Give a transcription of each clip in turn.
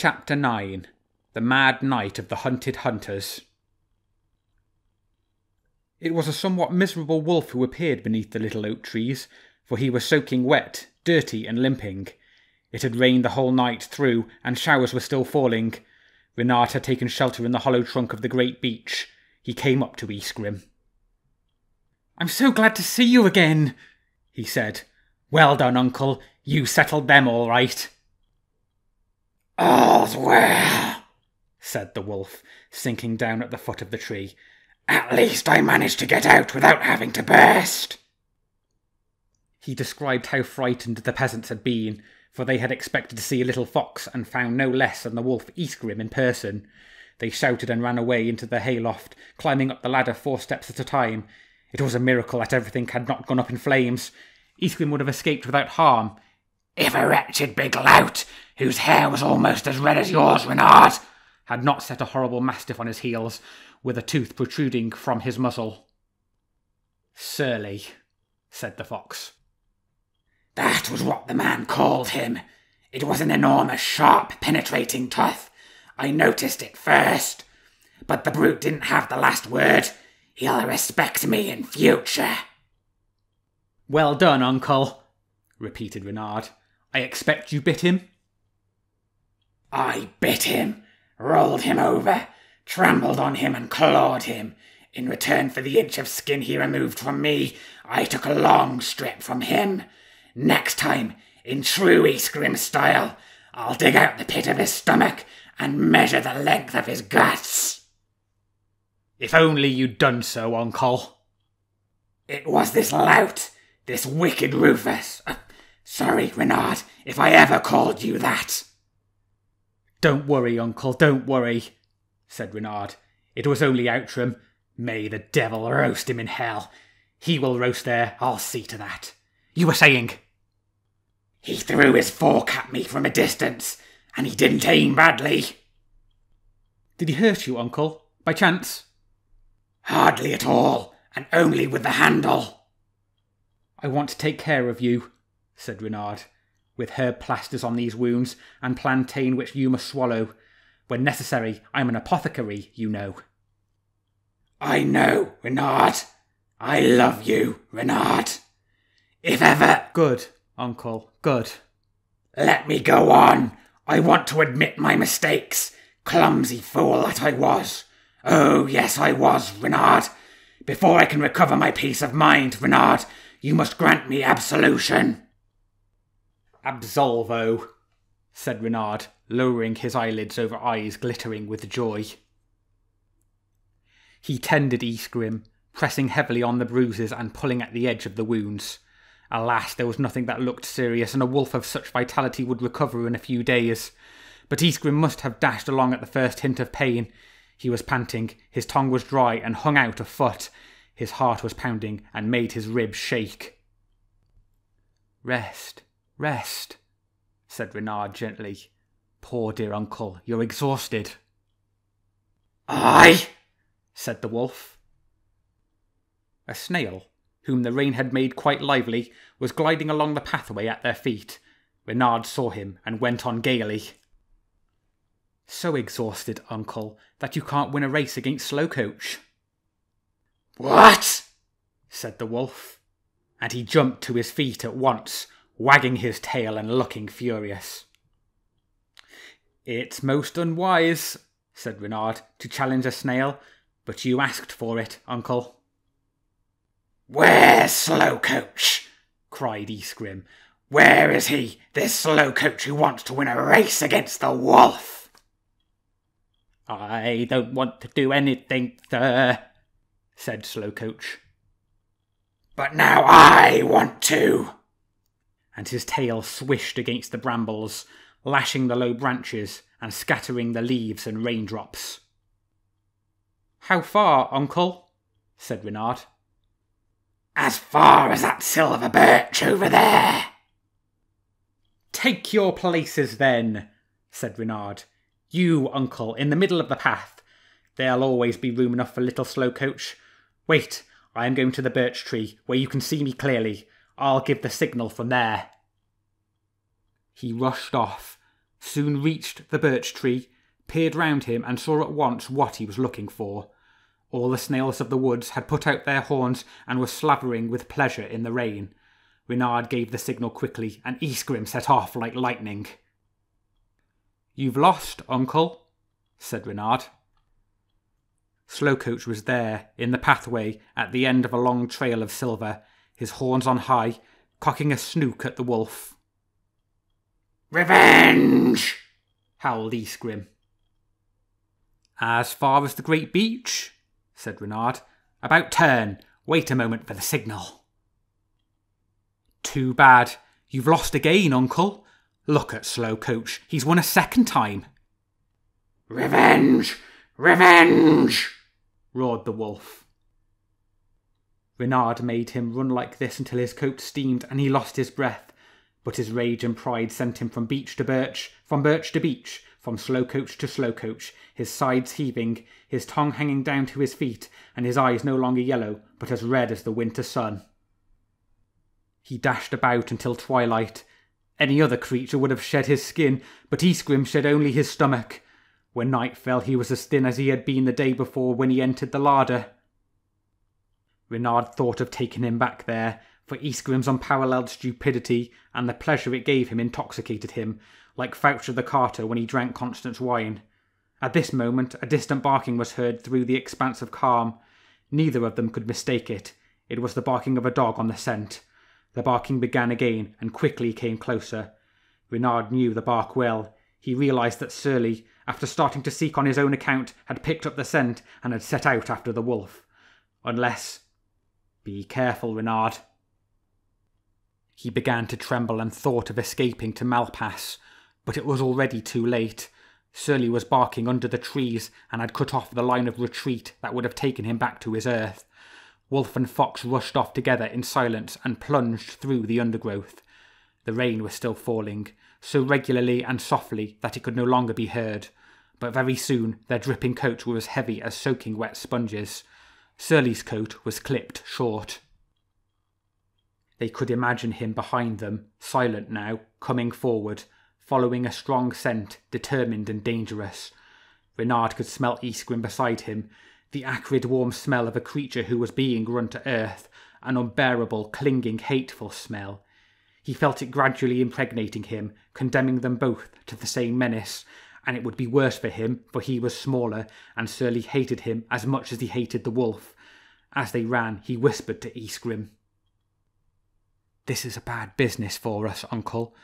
Chapter 9. The Mad Night of the Hunted Hunters. It was a somewhat miserable wolf who appeared beneath the little oak trees, for he was soaking wet, dirty, and limping. It had rained the whole night through, and showers were still falling. Renard had taken shelter in the hollow trunk of the great beech. He came up to Ysengrim. "I'm so glad to see you again," he said. "Well done, uncle. You settled them all right." "All's well," said the wolf, sinking down at the foot of the tree. "At least I managed to get out without having to burst." He described how frightened the peasants had been, for they had expected to see a little fox and found no less than the wolf Ysengrim in person. They shouted and ran away into the hayloft, climbing up the ladder 4 steps at a time. It was a miracle that everything had not gone up in flames. Ysengrim would have escaped without harm, if a wretched big lout, whose hair was almost as red as yours, Reynard, had not set a horrible mastiff on his heels, with a tooth protruding from his muzzle. "Surly," said the fox. "That was what the man called him. It was an enormous, sharp, penetrating tooth. I noticed it first. But the brute didn't have the last word. He'll respect me in future." "Well done, uncle," repeated Reynard. "I expect you bit him?" "I bit him, rolled him over, trampled on him and clawed him. In return for the inch of skin he removed from me, I took a long strip from him. Next time, in true Eskrim style, I'll dig out the pit of his stomach and measure the length of his guts." "If only you'd done so, uncle." "It was this lout, this wicked Rufus. Sorry, Reynard, if I ever called you that." "Don't worry, uncle, don't worry," said Reynard. "It was only Outram. May the devil roast him in hell. He will roast there, I'll see to that. You were saying?" "He threw his fork at me from a distance, and he didn't aim badly." "Did he hurt you, uncle, by chance?" "Hardly at all, and only with the handle." "I want to take care of you," said Reynard, "with herb plasters on these wounds, and plantain which you must swallow. When necessary, I'm an apothecary, you know." "I know, Reynard. I love you, Reynard. If ever—" "Good, uncle, good. Let me go on. I want to admit my mistakes. Clumsy fool that I was. Oh, yes, I was, Reynard. Before I can recover my peace of mind, Reynard, you must grant me absolution." "Absolvo," said Reynard, lowering his eyelids over eyes glittering with joy. He tended Ysengrim, pressing heavily on the bruises and pulling at the edge of the wounds. Alas, there was nothing that looked serious, and a wolf of such vitality would recover in a few days. But Ysengrim must have dashed along at the first hint of pain. He was panting, his tongue was dry and hung out a foot. His heart was pounding and made his ribs shake. "Rest, rest," said Reynard gently. "Poor dear uncle, you're exhausted." "Aye," said the wolf. A snail, whom the rain had made quite lively, was gliding along the pathway at their feet. Reynard saw him and went on gaily. "So exhausted, uncle, that you can't win a race against Slowcoach." "What?" said the wolf, and he jumped to his feet at once, wagging his tail and looking furious. "It's most unwise," said Reynard, "to challenge a snail, but you asked for it, uncle." "Where's Slowcoach?" cried Ysengrim. "Where is he, this Slowcoach who wants to win a race against the wolf?" "I don't want to do anything, sir," said Slowcoach. "But now I want to!" And his tail swished against the brambles, lashing the low branches and scattering the leaves and raindrops. "How far, uncle?" said Reynard. "As far as that silver birch over there." "Take your places, then," said Reynard. "You, uncle, in the middle of the path. There'll always be room enough for little Slowcoach. Wait, I am going to the birch tree, where you can see me clearly. I'll give the signal from there." He rushed off, soon reached the birch tree, peered round him and saw at once what he was looking for. All the snails of the woods had put out their horns and were slavering with pleasure in the rain. Reynard gave the signal quickly, and Ysengrim set off like lightning. "You've lost, uncle," said Reynard. Slowcoach was there, in the pathway, at the end of a long trail of silver, his horns on high, cocking a snook at the wolf. "Revenge!" howled Ysengrim. "As far as the great beach," said Reynard. "About turn. Wait a moment for the signal." "Too bad. You've lost again, uncle. Look at Slowcoach. He's won a second time." "Revenge! Revenge!" roared the wolf. Reynard made him run like this until his coat steamed and he lost his breath, but his rage and pride sent him from beach to birch, from birch to beach, from Slowcoach to Slowcoach, his sides heaving, his tongue hanging down to his feet, and his eyes no longer yellow, but as red as the winter sun. He dashed about until twilight. Any other creature would have shed his skin, but Ysengrim shed only his stomach. When night fell, he was as thin as he had been the day before when he entered the larder. Reynard thought of taking him back there, for Ysengrim's unparalleled stupidity and the pleasure it gave him intoxicated him, like Foucher the carter when he drank Constance wine. At this moment a distant barking was heard through the expanse of calm. Neither of them could mistake it. It was the barking of a dog on the scent. The barking began again and quickly came closer. Reynard knew the bark well. He realised that Surly, after starting to seek on his own account, had picked up the scent and had set out after the wolf. Unless... Be careful, Reynard. He began to tremble and thought of escaping to Malpass, but it was already too late. Surly was barking under the trees and had cut off the line of retreat that would have taken him back to his earth. Wolf and fox rushed off together in silence and plunged through the undergrowth. The rain was still falling, so regularly and softly that it could no longer be heard, but very soon their dripping coats were as heavy as soaking wet sponges. Surly's coat was clipped short. They could imagine him behind them, silent now, coming forward, following a strong scent, determined and dangerous. Reynard could smell Ysengrim beside him, the acrid warm smell of a creature who was being run to earth, an unbearable, clinging, hateful smell. He felt it gradually impregnating him, condemning them both to the same menace, and it would be worse for him, for he was smaller, and Surly hated him as much as he hated the wolf. As they ran, he whispered to Ysengrim, "This is a bad business for us, uncle,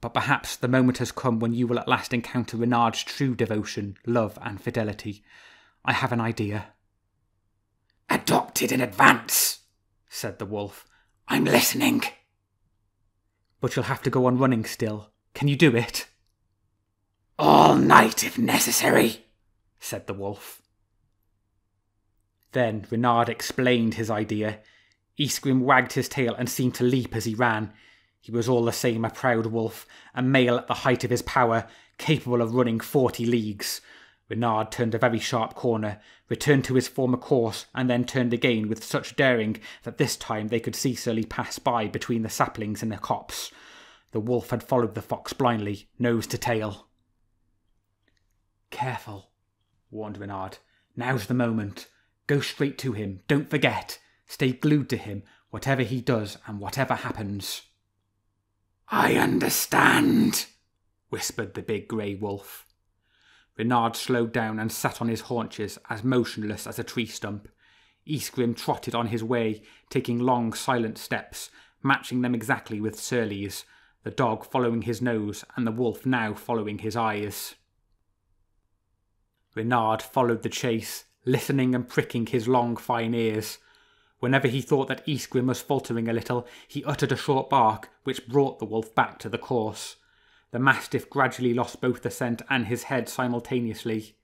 but perhaps the moment has come when you will at last encounter Reynard's true devotion, love and fidelity. I have an idea." "Adopted in advance," said the wolf. "I'm listening." "But you'll have to go on running still. Can you do it?" "All night, if necessary," said the wolf. Then Reynard explained his idea. Ysengrim wagged his tail and seemed to leap as he ran. He was all the same a proud wolf, a male at the height of his power, capable of running 40 leagues. Reynard turned a very sharp corner, returned to his former course, and then turned again with such daring that this time they could see Surly pass by between the saplings in the copse. The wolf had followed the fox blindly, nose to tail. "Careful," warned Reynard. "Now's the moment. Go straight to him. Don't forget. Stay glued to him, whatever he does and whatever happens." "I understand," whispered the big grey wolf. Reynard slowed down and sat on his haunches, as motionless as a tree stump. Ysengrim trotted on his way, taking long, silent steps, matching them exactly with Surly's, the dog following his nose and the wolf now following his eyes. Reynard followed the chase, listening and pricking his long, fine ears. Whenever he thought that Ysengrim was faltering a little, he uttered a short bark, which brought the wolf back to the course. The mastiff gradually lost both the scent and his head simultaneously.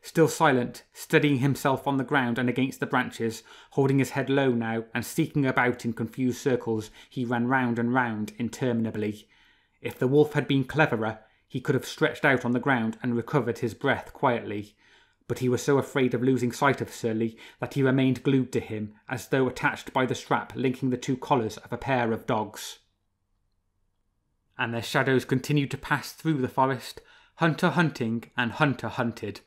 Still silent, steadying himself on the ground and against the branches, holding his head low now and seeking about in confused circles, he ran round and round interminably. If the wolf had been cleverer, he could have stretched out on the ground and recovered his breath quietly, but he was so afraid of losing sight of Surly that he remained glued to him, as though attached by the strap linking the two collars of a pair of dogs. and their shadows continued to pass through the forest, hunter hunting and hunter hunted,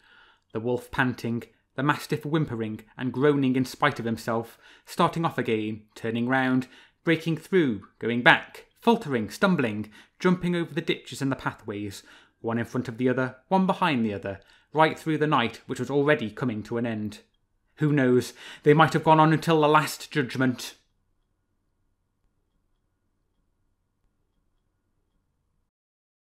the wolf panting, the mastiff whimpering and groaning in spite of himself, starting off again, turning round, breaking through, going back, faltering, stumbling, jumping over the ditches and the pathways, one in front of the other, one behind the other, right through the night which was already coming to an end. Who knows, they might have gone on until the last judgment.